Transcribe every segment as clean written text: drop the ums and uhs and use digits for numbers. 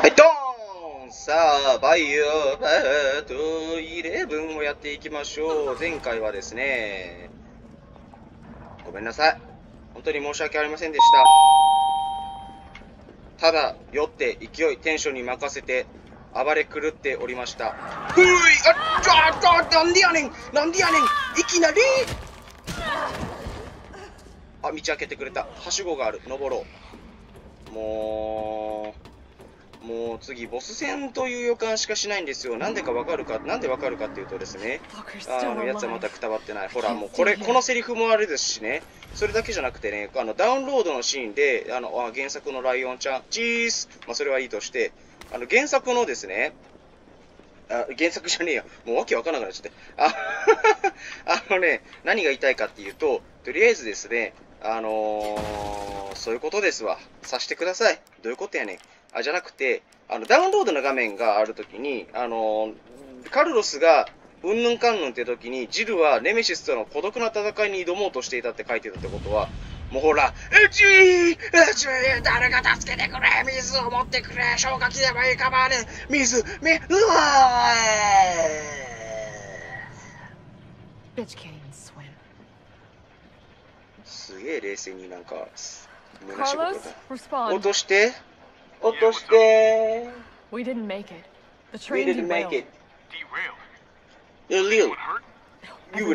はい、ドーン。さあ、バイオパート11をやっていきましょう。前回はですね、ごめんなさい。本当に申し訳ありませんでした。ただ、酔って勢い、テンションに任せて、暴れ狂っておりました。ふい、なんでやねん、なんでやねん、いきなり。あ、道開けてくれた。はしごがある。登ろう。もう次ボス戦という予感しかしないんですよ。なんでかわかるか、なんでわかるかっていうとですね、あのやつはまたくたばってない。ほら、もうこのセリフもあれですしね。それだけじゃなくてね、ダウンロードのシーンで、原作のライオンちゃん、チース、まあそれはいいとして、原作のですね、原作じゃねえや。もうわけわからなくなっちゃって。何が言いたいかっていうと、とりあえずですね、そういうことですわ。さしてください。どういうことやねん。あ、じゃなくて、ダウンロードの画面があるときに、カルロスが、うんぬんかんぬんって時に、ジルはネメシスとの孤独な戦いに挑もうとしていたって書いてたってことは、もうほら、うち誰が助けてくれ、水を持ってくれ、消火器でもいいかまね、うわーすげえ冷静になんか、虚しいことだ。落として We didn't make it. The train derailed. Everyone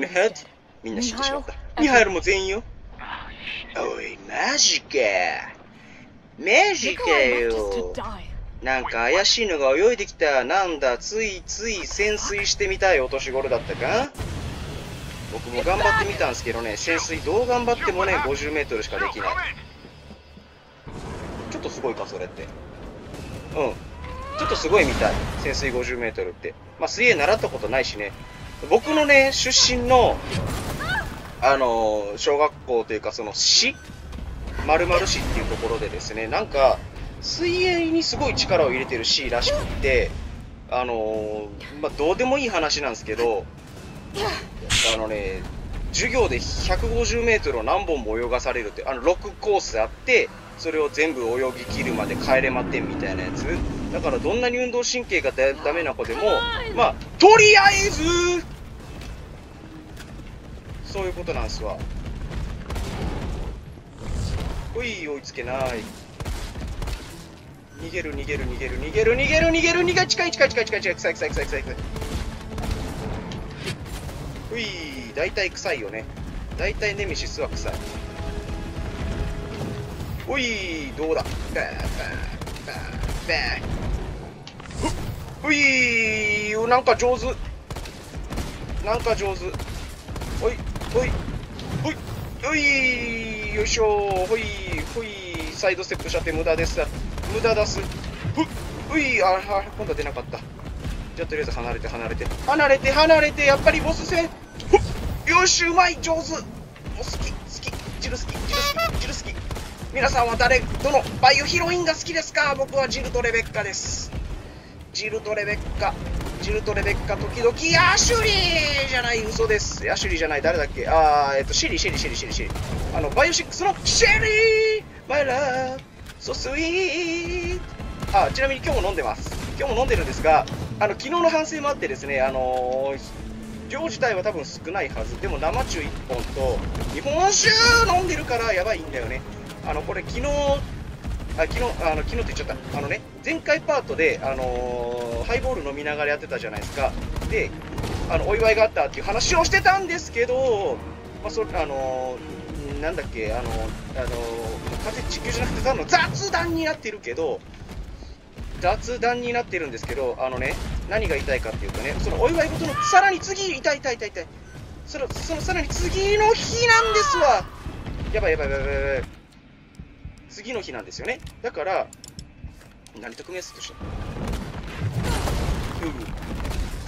hurt? みんな死んでしまった。ミハイルも全員よ。おい、マジか。マジかよ。なんか怪しいのが泳いできた。なんだ、ついつい潜水してみたいお年頃だったか。僕も頑張ってみたんですけどね、潜水どう頑張ってもね、50メートルしかできない。ちょっとすごいか、それって。うん。ちょっとすごいみたい。潜水50メートルって。まあ、水泳習ったことないしね。僕のね、出身の、小学校というか、その市、〇〇市っていうところでですね、なんか、水泳にすごい力を入れてる市らしくて、まあ、どうでもいい話なんですけど、授業で150メートルを何本も泳がされるって、6コースあって、それを全部泳ぎ切るまで帰れませんみたいなやつ。だからどんなに運動神経がダメな子でも、まあ、とりあえずそういうことなんすわ。おい、追いつけない。逃げる、近い、臭い。おい、大体臭いよね。大体ネメシスは臭い。おい、どうだ。バーン。おい、なんか上手。おい、よいしょ。ほい、サイドステップしちゃって無駄だす。おい、ああ、今度は出なかった。じゃあとりあえず離れて、やっぱりボス戦。よし、うまい、上手。好き、ジル好き。皆さんはどのバイオヒロインが好きですか？僕はジルとレベッカです。ジルとレベッカ、時々、アシュリーじゃない、嘘です。アシュリーじゃない、誰だっけ？シェリー。バイオ6のシェリー！マイラー、ソスイート。ちなみに今日も飲んでます。今日も飲んでるんですが、昨日の反省もあってですね、量自体は多分少ないはず。でも生中1本と、日本酒飲んでるからやばいんだよね。これ昨日って言っちゃった。前回パートで、ハイボール飲みながらやってたじゃないですか。で、お祝いがあったっていう話をしてたんですけど、まあ、なんだっけ、風地球じゃなくて、雑談になってるんですけど、何が言いたいかっていうとね、そのお祝い事の、さらに次、痛い。そのさらに次の日なんですわ。やばい。次の日なんですよね。だから何と組み合わせとした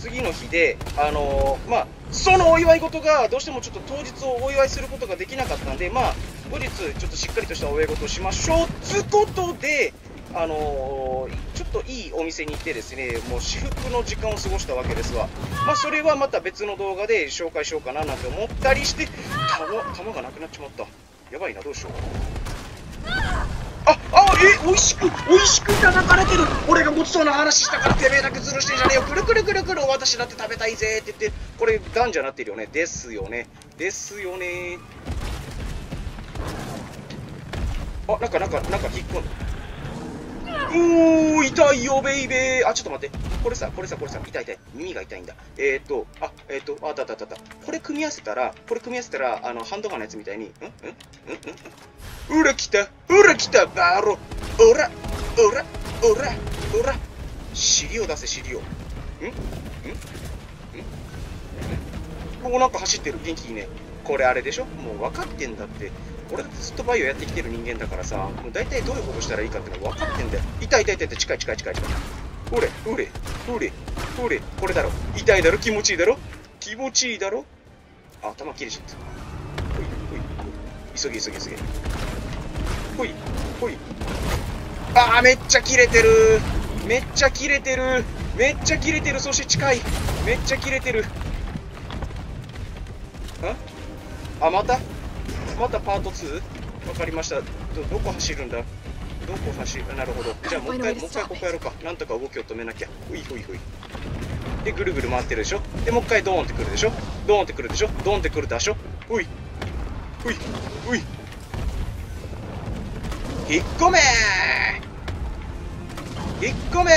次の日でまあそのお祝い事がどうしてもちょっと当日をお祝いすることができなかったんで、まあ後日ちょっとしっかりとしたお祝い事をしましょうつことでちょっといいお店に行ってですね、もう至福の時間を過ごしたわけですわ。まあそれはまた別の動画で紹介しようかななんて思ったりして、弾がなくなっちまった。やばいな、どうしよう。美味しく美味しくいただかれてる。俺がごちそうな話したからてめえだけずるしてんじゃねえよ。くるくるくるくる、私だって食べたいぜって言って、これガンジャなってるよね。ですよね、ですよね。あ、なんか引っ込んだ。おー、痛いよベイベー。あ、ちょっと待って、これさ痛い、耳が痛いんだ。あったあったあった。これ組み合わせたらハンドガンのやつみたいに、うらきたうらきたバロ、うら尻を出せ、尻を。もうなんか走ってる、元気いいね。これあれでしょ、もう分かってんだって。俺だってずっとバイオやってきてる人間だからさ、もう大体どういうことしたらいいかってのは分かってんだよ。痛い、近い。ほれ、これだろ。痛いだろ、気持ちいいだろ。あ、頭切れちゃった。ほい、急げ。ほい。あー、めっちゃ切れてる。そして近い。あ、またパート 2？ わかりました。どこ走るんだ、なるほど。じゃあもう一回ここやろうか。なんとか動きを止めなきゃ。ほいでぐるぐる回ってるでしょ。でもう一回ドーンってくるでしょ。ほい引っ込め。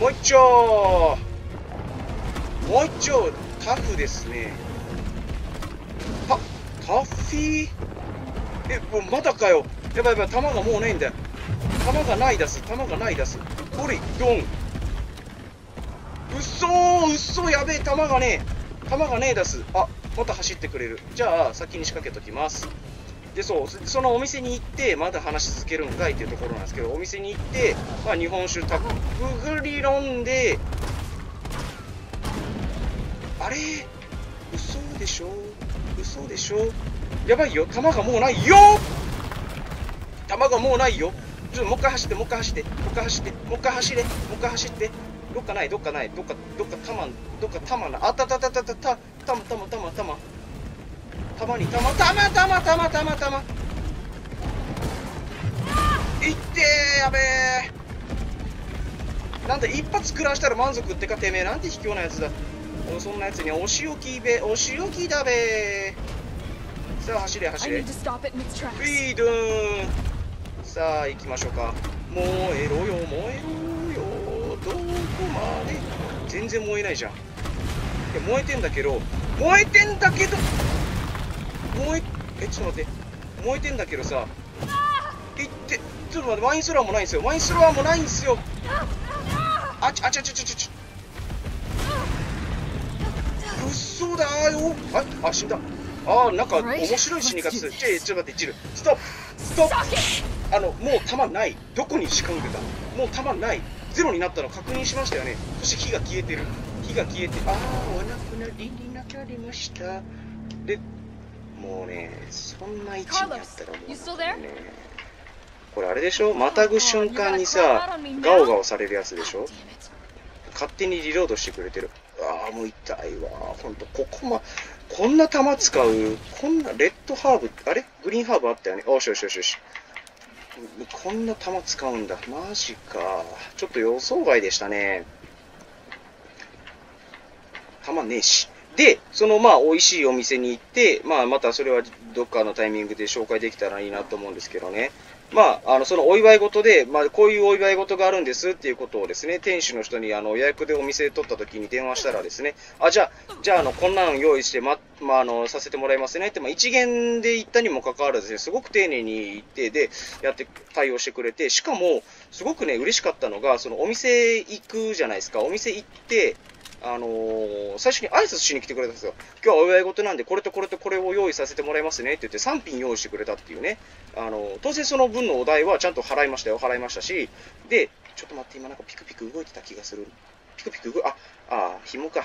もう一丁。タフですね。タッフィー、もうまだかよ。やばい、弾がもうないんだよ。弾がないです。これ、ドン。うっそー、やべえ、弾がねえだす。あ、また走ってくれる。じゃあ、先に仕掛けときます。で、そのお店に行って、まだ話し続けるんかいっていうところなんですけど、お店に行って、まあ、日本酒たっぷり飲んで、あれ嘘でしょ。やばいよ、弾がもうないよ。ちょっともう一回走って。どっかない。どっか弾な。あったたたたたたたまたまたまたまたまにたまたまたまたまたまたまいって。やべえ、なんだ、一発食らわしたら満足ってか。てめえなんて卑怯なやつだ。そんなやつにお仕置きべ、お仕置きだべ。さあ走れ。ウィードゥーン。さあ行きましょうか。燃えろよ。どこまで。全然燃えないじゃん。燃えてんだけど。ちょっと待って。燃えてんだけどさ。ちょっと待って、ワインスローもないんすよ。あちゃ。うっそだよ。あ、死んだ。あー、なんか面白い死に方する。ちょっと待って、ジル。ストップ。もう弾ない。どこに仕掛けた？もう弾ない。ゼロになったの確認しましたよね。そして火が消えて。あー、お亡くなりになられました。で、もうね、そんな位置にあったらもうね。これあれでしょ？またぐ瞬間にさ、ガオガオされるやつでしょ？勝手にリロードしてくれてる。ああ、もう痛いわ。ほんと、こんな弾使う。こんな、レッドハーブ、あれグリーンハーブあったよね。よし。こんな弾使うんだ。マジか。ちょっと予想外でしたね。弾ねえし。で、美味しいお店に行って、またそれはどっかのタイミングで紹介できたらいいなと思うんですけどね。そのお祝い事で、こういうお祝い事があるんですっていうことをですね、店主の人に予約でお店取った時に電話したらですね、じゃあ、こんなの用意して、させてもらいますねって、一元で行ったにもかかわらずですね、すごく丁寧に行って、対応してくれて、しかも、すごくね、嬉しかったのが、お店行くじゃないですか、お店行って、最初に挨拶しに来てくれたんですよ。今日はお祝い事なんで、これとこれとこれを用意させてもらいますねって言って、3品用意してくれたっていうね。当然その分のお代はちゃんと払いましたし、で、ちょっと待って、今なんかピクピク動いてた気がする。紐か、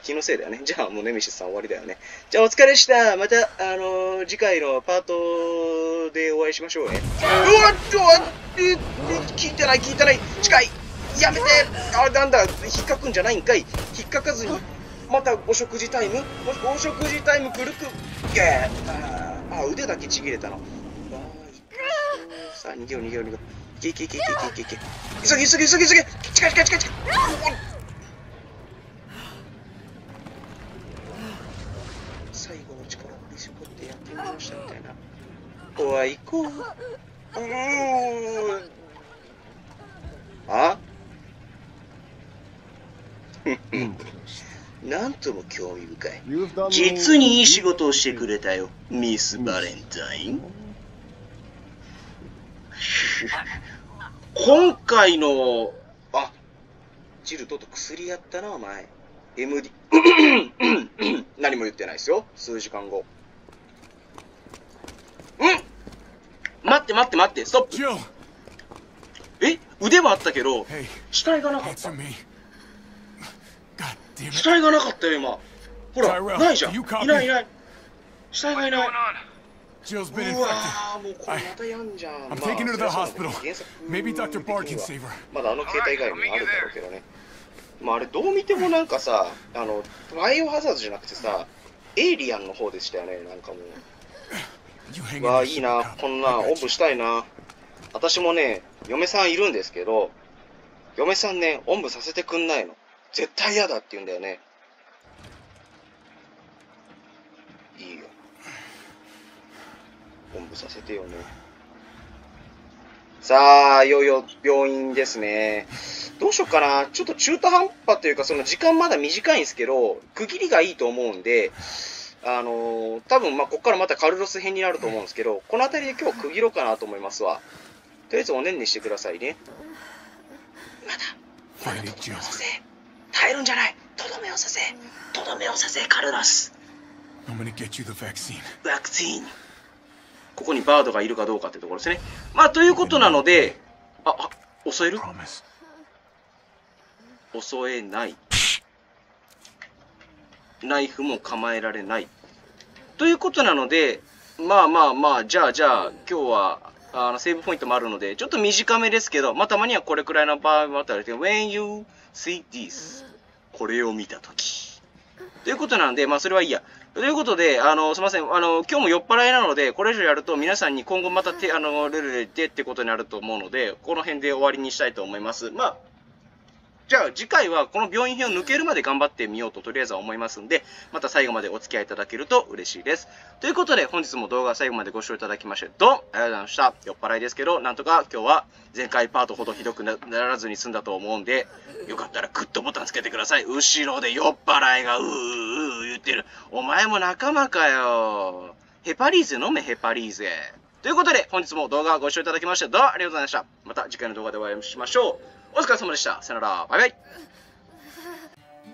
気のせいだよね。じゃあもうネメシスさん終わりだよね。じゃあお疲れした。また、次回のパートでお会いしましょうね。聞いてない。近い。やめて。あ、なんだ、引っかくんじゃないんかい。引っかかずに、またお食事タイムくるく。腕だけちぎれたの。さあ逃げよう逃げよう逃げよう。いけいけいけいけいけいけ。急げ急げ急げ急げ。近い近い近い近い。最後の力を振り絞ってやってみましたみたいな。怖い子。あ？なんとも興味深い。実にいい仕事をしてくれたよ、ミス・バレンタイン。今回の、あ、ジルと薬やったな、お前。MD、何も言ってないですよ、数時間後。待って待って待って、ストップ。え、腕はあったけど、死体がなかった。死体がなかったよ、今。ほら、ないじゃん。いないいない。死体がいない。うわー、もうこれまたやんじゃん。まあ、原作はまだあの携帯以外にもあるだろうけどね。まあ、あれ、どう見てもなんかさ、バイオハザードじゃなくてさ、エイリアンの方でしたよね、なんかもう。うわー、いいな、こんな、おんぶしたいな。私もね、嫁さんいるんですけど、嫁さんね、おんぶさせてくんないの。絶対嫌だって言うんだよね。いいよ。おんぶさせてよね。さあ、いよいよ病院ですね。どうしようかな。ちょっと中途半端というか、その時間まだ短いんですけど、区切りがいいと思うんで、多分まあここからまたカルロス編になると思うんですけど、この辺りで今日区切ろうかなと思いますわ。とりあえずおねんねしてくださいね。まだ。とどめをさせ、耐えるんじゃない。とどめをさせ、とどめをさせ、カルロス。ワクチン。ここにバードがいるかどうかってところですね。まあということなので、襲える？襲えない。ナイフも構えられない。ということなので、まあまあまあ、じゃあ今日は。セーブポイントもあるので、ちょっと短めですけど、まあ、たまにはこれくらいの場合もあったら、When you see this、 これを見たとき。ということなんで、まあ、それはいいや。ということで、すみません、今日も酔っ払いなので、これ以上やると皆さんに今後またルールでってことになると思うので、この辺で終わりにしたいと思います。まあ、じゃあ次回はこの病院編を抜けるまで頑張ってみようととりあえずは思いますんで、また最後までお付き合いいただけると嬉しいです。ということで本日も動画最後までご視聴いただきまして、どうもありがとうございました。酔っ払いですけど、なんとか今日は前回パートほどひどくならずに済んだと思うんで、よかったらグッドボタンつけてください。後ろで酔っ払いがうーうー言ってる。お前も仲間かよ。ヘパリーゼ飲めヘパリーゼ。ということで本日も動画ご視聴いただきまして、どうもありがとうございました。また次回の動画でお会いしましょう。お疲れ様でした。さよなら。バイバイ。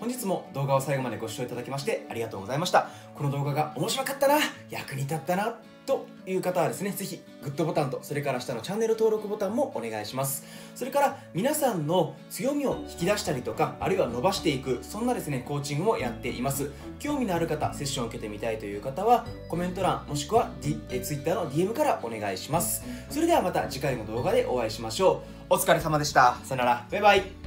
本日も動画を最後までご視聴いただきましてありがとうございました。この動画が面白かったな、役に立ったなという方はですね、ぜひグッドボタンとそれから下のチャンネル登録ボタンもお願いします。それから皆さんの強みを引き出したりとか、あるいは伸ばしていく、そんなですねコーチングをやっています。興味のある方、セッションを受けてみたいという方はコメント欄もしくは Twitter の DM からお願いします。それではまた次回の動画でお会いしましょう。お疲れ様でした。さよなら。バイバイ。